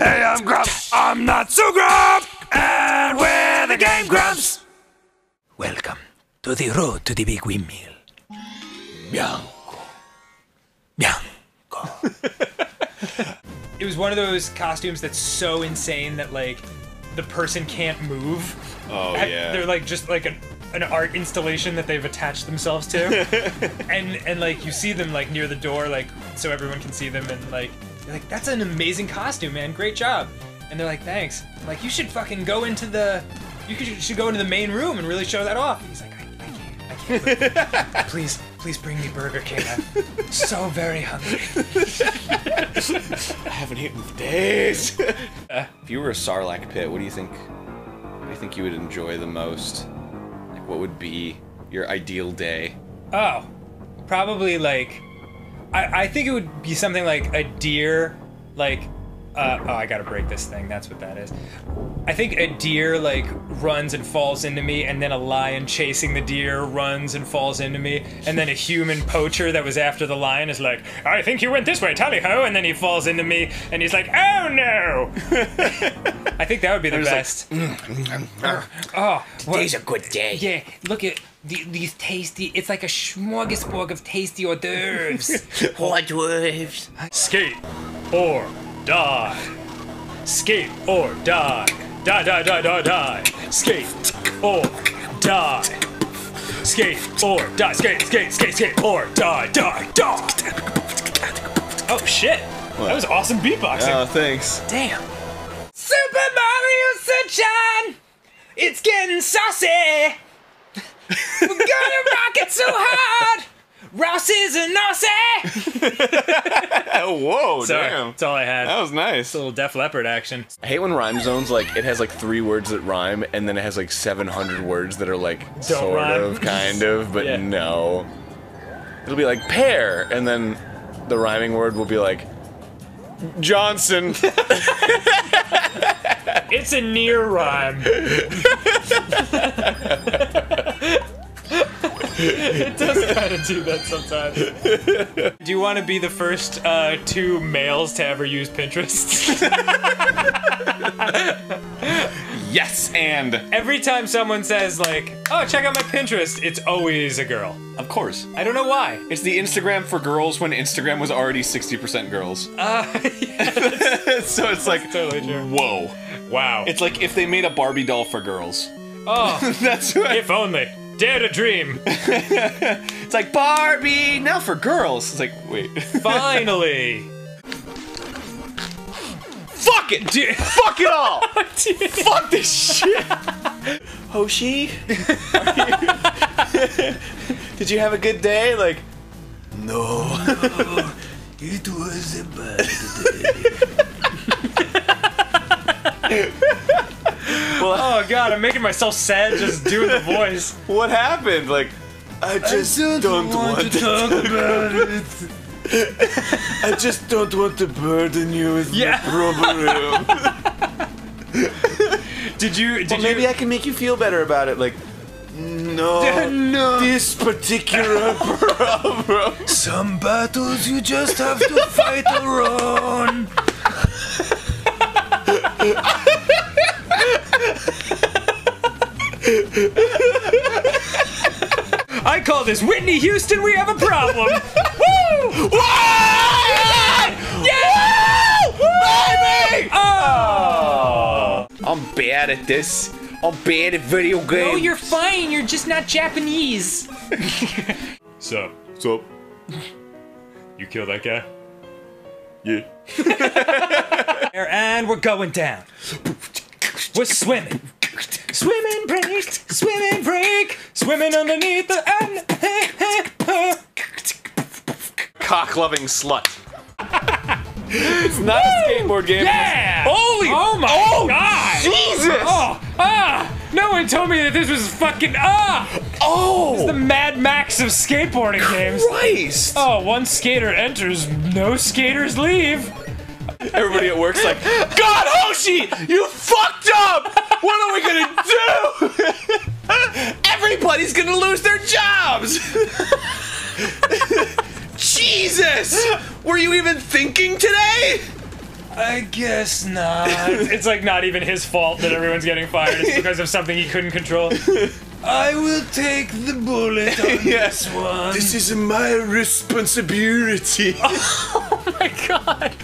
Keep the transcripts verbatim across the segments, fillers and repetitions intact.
Hey, I'm Grumps. I'm not so Grump. And we're the Game Grumps. Welcome to the road to the big windmill. Bianco. Bianco. It was one of those costumes that's so insane that, like, the person can't move. Oh, and yeah. They're, like, just, like, an, an art installation that they've attached themselves to. and, and, like, you see them, like, near the door, like, so everyone can see them, and, like, you're like, that's an amazing costume, man. Great job. And they're like, thanks. I'm like, you should fucking go into the... You should go into the main room and really show that off. And he's like, I, I can't. I can't. But please, please bring me Burger King. I'm so very hungry. I haven't eaten for days. If you were a Sarlacc pit, what do you think? What do you think you would enjoy the most? Like, what would be your ideal day? Oh, probably like, I I think it would be something like a deer, like, uh, oh, I gotta break this thing. That's what that is. I think a deer, like, runs and falls into me, and then a lion chasing the deer runs and falls into me, and then a human poacher that was after the lion is like, I think you went this way, tally-ho, and then he falls into me, and he's like, oh, no! I think that would be the best. Like, mm, mm, oh, today's well, a good day. Yeah, look at the, these tasty, it's like a smorgasbord of tasty hors d'oeuvres. Hors d'oeuvres. Skate or die. Skate or die. Die, die, die, die, die. Skate or die. Skate or die. Skate, skate, skate, skate or die, die, die. Oh shit! What? That was awesome beatboxing. Oh, thanks. Damn. Super Mario Sunshine! It's getting saucy! We're gonna rock it so hard! Ross is a Nossie! Whoa, sorry, damn. That's all I had. That was nice. It's a little Def Leppard action. I hate when Rhyme Zone's like, it has like three words that rhyme, and then it has like seven hundred words that are like, Don't sort rhyme. of, kind of, but yeah. no. It'll be like, pear, and then the rhyming word will be like, Johnson. It's a near rhyme. It does kind of do that sometimes. Do you want to be the first uh, two males to ever use Pinterest? Yes, and every time someone says like, oh, check out my Pinterest, it's always a girl. Of course. I don't know why. It's the Instagram for girls when Instagram was already sixty percent girls. Uh, yeah, so it's like, totally true. Whoa. Wow. It's like if they made a Barbie doll for girls. Oh, that's right. If only. Dare to dream. It's like, Barbie, now for girls. It's like, wait. Finally. Fuck it, dude. Fuck it all. Oh, fuck this shit. Hoshi? You... Did you have a good day? Like, no. No, it was a bad day. Well, oh god, I'm making myself sad just doing the voice. What happened? Like, I just I don't, don't want, want to talk about it. I just don't want to burden you with yeah. my problem. Did you? Did well, maybe you... I can make you feel better about it. Like, no, no. This particular problem. Some battles you just have to fight alone. I call this Whitney Houston, we have a problem! Woo! Woo! Yeah! Yeah! Woo! Baby! Oh! I'm bad at this. I'm bad at video games. No, you're fine. You're just not Japanese. Sup? Sup? You kill that guy? Yeah. And we're going down. We're swimming. Swimming break, swimming break, swimming underneath the cock-loving slut. It's not Woo! a skateboard game. Yeah! Holy! Oh my oh god! Jesus! Oh! Ah! No one told me that this was fucking ah! Oh! It's the Mad Max of skateboarding games. Christ! Oh, one skater enters, no skaters leave. Everybody at work's like, God, Hoshi, you fucked up! What are we gonna do? Everybody's gonna lose their jobs! Jesus! Were you even thinking today? I guess not. It's like not even his fault that everyone's getting fired. It's because of something he couldn't control. I will take the bullet on yes. this one. This is my responsibility. Oh my god.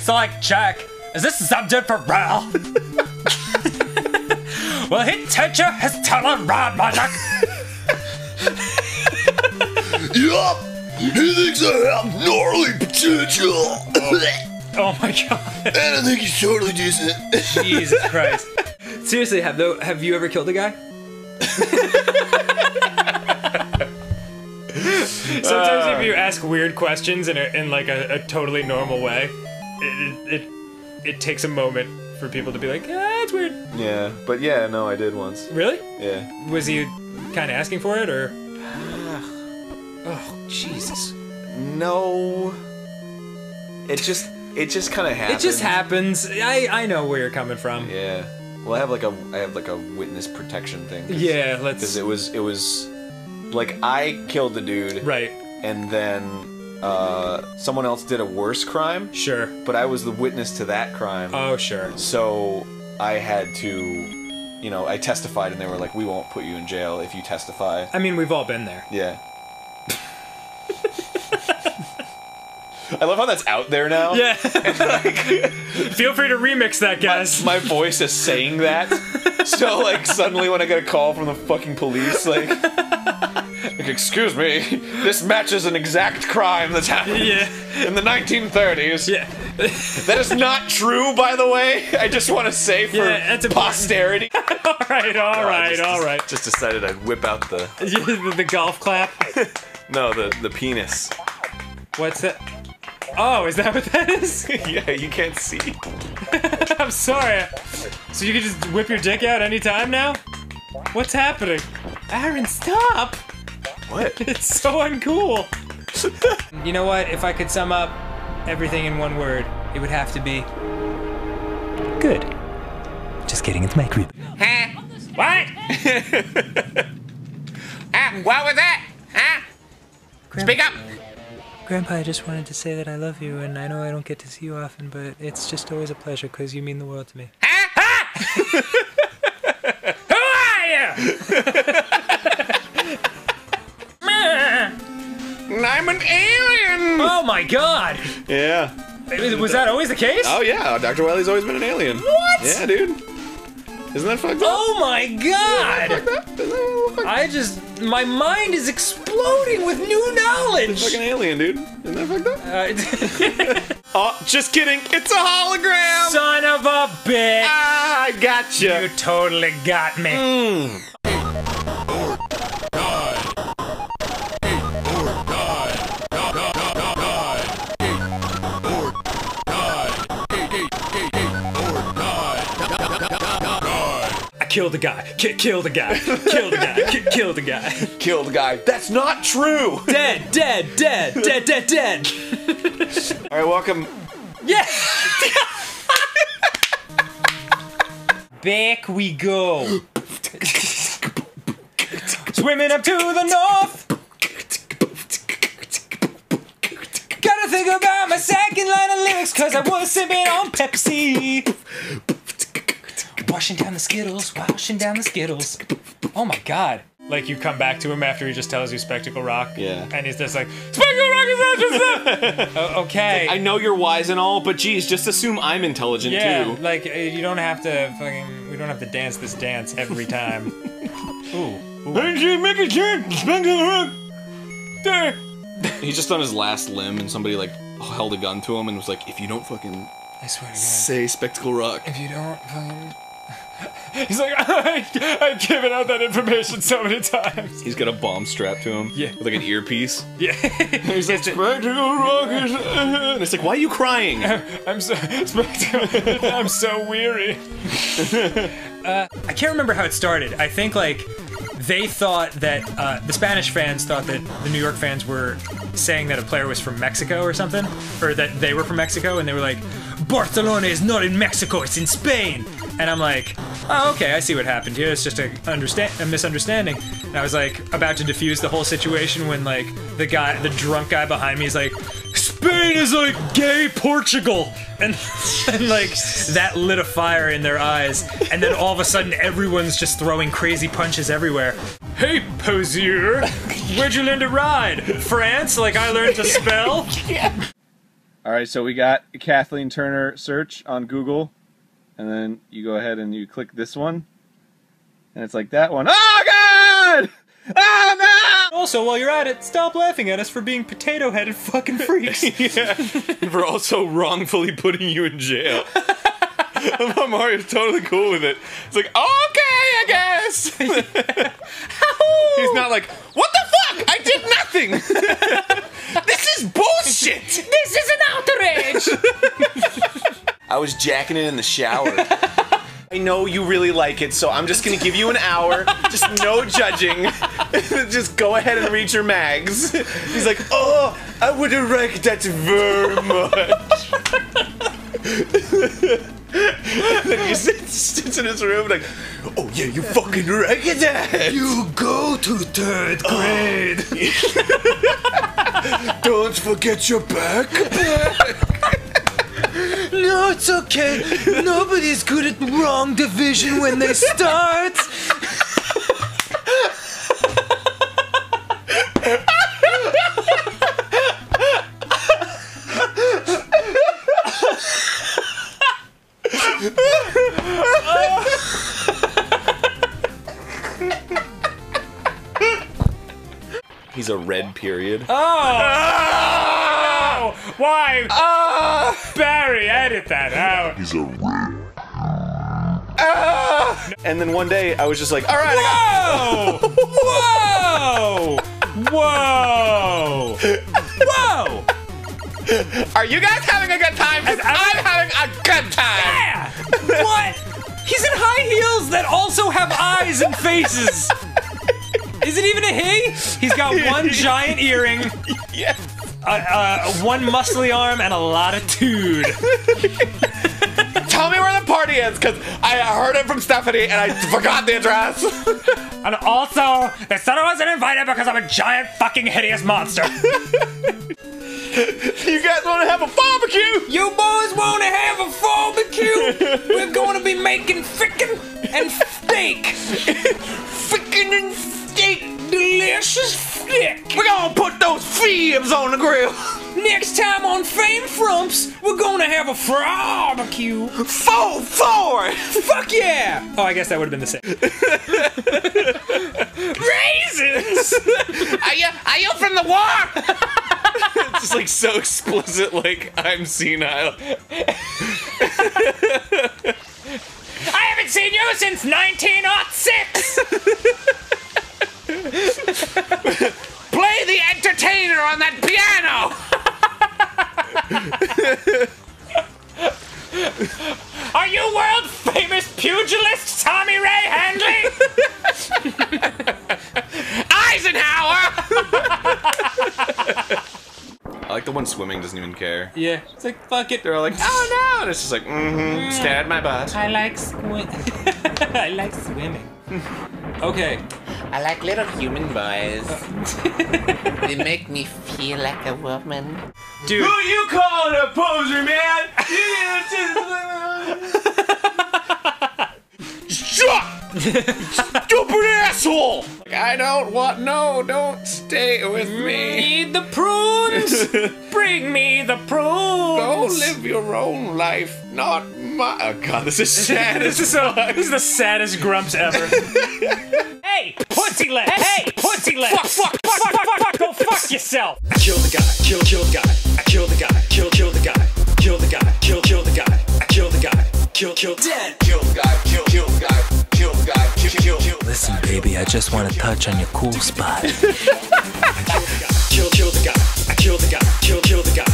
So like, Jack, is this subject for Ralph? Will he teacher his talent rod, my Jack? Yup! He thinks I have gnarly potential! Oh my god. And I think he's totally decent. Jesus Christ. Seriously, have, the, have you ever killed a guy? Sometimes uh, if you ask weird questions in, a, in like a, a totally normal way, it, it, it, it takes a moment for people to be like, ah, it's weird. Yeah, but yeah, no, I did once. Really? Yeah. Was he kind of asking for it, or? Oh, Jesus. No. It just, it just kind of happens. It just happens. I, I know where you're coming from. Yeah. Well, I have like a, I have like a witness protection thing. Cause, yeah, let's. Because it was, it was, like I killed the dude. Right. And then, uh, someone else did a worse crime. Sure. But I was the witness to that crime. Oh, sure. So I had to, you know, I testified, and they were like, "We won't put you in jail if you testify." I mean, we've all been there. Yeah. I love how that's out there now. Yeah. Like, feel free to remix that, guys. My, my voice is saying that. So, like, suddenly when I get a call from the fucking police, like, like, excuse me, this matches an exact crime that's happened yeah. in the nineteen thirties. Yeah. That is not true, by the way. I just want to say for yeah, that's posterity. all right, all oh, right, just, all right. Just decided I'd whip out the... the, the golf clap? No, the, the penis. What's that? Oh, is that what that is? Yeah, you can't see. I'm sorry. So you can just whip your dick out any time now? What's happening? Aaron, stop! What? It's so uncool. You know what? If I could sum up everything in one word, it would have to be... good. Just kidding, it's my group. Huh? What? Ah, what was that? Huh? Grandpa, speak up! Grandpa, I just wanted to say that I love you, and I know I don't get to see you often, but it's just always a pleasure, because you mean the world to me. Huh? Huh? Who are you? I'm an alien! Oh my god! Yeah. Was, was that always the case? Oh yeah, Doctor Wiley's always been an alien. What? Yeah, dude. Isn't that fucked up? Oh my god! Isn't that fucked up? Isn't that fucked up? I just... my mind is exploding with new knowledge! It's a fucking alien, dude. Isn't that fucked up? Uh, oh, just kidding! It's a hologram! Son of a bitch! Ah, I gotcha! You totally got me. Mm. Kill the guy. K kill the guy. Kill the guy. K kill the guy. Kill the guy. That's not true. Dead. Dead. Dead. Dead. Dead. Dead. All right, welcome. Yeah. Back we go. Swimming up to the north. Gotta think about my second line of lyrics, cause I was sipping on Pepsi. Washing down the Skittles, washing down the Skittles. Oh my god. Like you come back to him after he just tells you Spectacle Rock. Yeah. And he's just like, Spectacle Rock is not just that! uh, okay. Like, I know you're wise and all, but geez, just assume I'm intelligent yeah, too. Yeah, like, you don't have to fucking, we don't have to dance this dance every time. Ooh. Ooh. Make a turn, Spectacle Rock! There! He's just on his last limb and somebody like held a gun to him and was like, if you don't fucking I swear to God. Say Spectacle Rock. If you don't fucking... He's like, I, I've given out that information so many times. He's got a bomb strapped to him. Yeah. With like an earpiece. Yeah. He's like, Spectacle Rock is... And it's like, why are you crying? I'm so... Spectacle... I'm so weary. uh, I can't remember how it started. I think, like, they thought that... Uh, the Spanish fans thought that the New York fans were saying that a player was from Mexico or something. Or that they were from Mexico, and they were like, Barcelona is not in Mexico, it's in Spain! And I'm like, oh, okay, I see what happened here. It's just a, understa a misunderstanding. And I was like, about to defuse the whole situation when like the guy, the drunk guy behind me is like, Spain is like gay Portugal, and, and like that lit a fire in their eyes, and then all of a sudden everyone's just throwing crazy punches everywhere. Hey, poseur, where'd you learn to ride? France, like I learned to spell? Yeah. All right, so we got Kathleen Turner search on Google, and then you go ahead and you click this one, and it's like that one. Oh, God! Oh, no! Also, while you're at it, stop laughing at us for being potato-headed fucking freaks. Yeah. We're also wrongfully putting you in jail. Mario's totally cool with it. It's like, okay, I guess. He's not like, what the fuck? I did nothing. This is bullshit. This is an outrage. I was jacking it in the shower. I know you really like it, so I'm just gonna give you an hour. Just no judging. Just go ahead and read your mags. He's like, oh, I wouldn't like that very much. Then he sits in his room like, oh yeah, you fucking right that. You go to third grade. Oh. Don't forget your backpack. No, it's okay. Nobody's good at wrong division when they start. He's a red period. Oh! Why? Uh, Barry, edit that out. He's a red. Uh, and then one day I was just like, all right. Whoa! I got whoa! Whoa! Whoa! Are you guys having a good time? Because I'm having a good time. Yeah. What? He's in high heels that also have eyes and faces. Is it even a he? He's got one giant earring. Yeah. Uh, uh, one muscly arm and a lot of dude. Tell me where the party is, because I heard it from Stephanie and I forgot the address. And also, they said I wasn't invited because I'm a giant fucking hideous monster. You guys want to have a barbecue? You boys want to have a barbecue? We're going to be making frickin' and steak. Frickin' and steak. Delicious flick. We're gonna put those fibs on the grill. Next time on Fame Frumps, we're gonna have a barbecue. Four, four. Fuck yeah. Oh, I guess that would have been the same. Raisins. Are you? Are you from the war? It's just like so explicit. Like I'm senile. I haven't seen you since nineteen oh six. Play the entertainer on that piano! Are you world famous pugilist Tommy Ray Handley? Eisenhower! I like the one swimming doesn't even care. Yeah, it's like, fuck it. They're all like, oh no! And it's just like, mm-hmm, mm. Stare at my butt. I like swi I like swimming. Okay. I like little human boys. They make me feel like a woman. Dude. Who you calling a poser, man? Shut! Stupid asshole! I don't want, no, don't stay with me. Need the prunes! Bring me the prunes! Go live your own life, not my. Oh god, this is sad. This is so. This is the saddest grumps ever. Hey, pussy leg! Hey, pussy leg! Fuck, fuck, fuck, fuck, fuck, fuck, go fuck yourself! I killed the guy, kill, kill the guy, I killed the guy, kill, kill the guy, kill the guy, kill, kill the guy, I killed the guy, kill, kill, dead, kill the guy, kill, kill the guy, kill the guy, kill, kill, kill. Listen, baby, I just want to touch on your cool spot. I killed the guy, kill, kill the guy, I killed the guy, kill, kill the guy,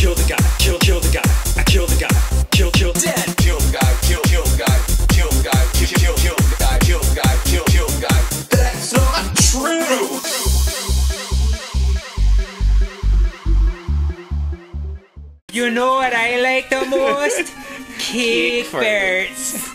kill the guy, kill, kill the guy, I killed the guy, kill, kill, dead, kill the guy, kill, kill the guy, kill the guy, kill, kill the guy, kill the guy, kill, kill the guy. That's not true! You know what I like the most? Kickflip.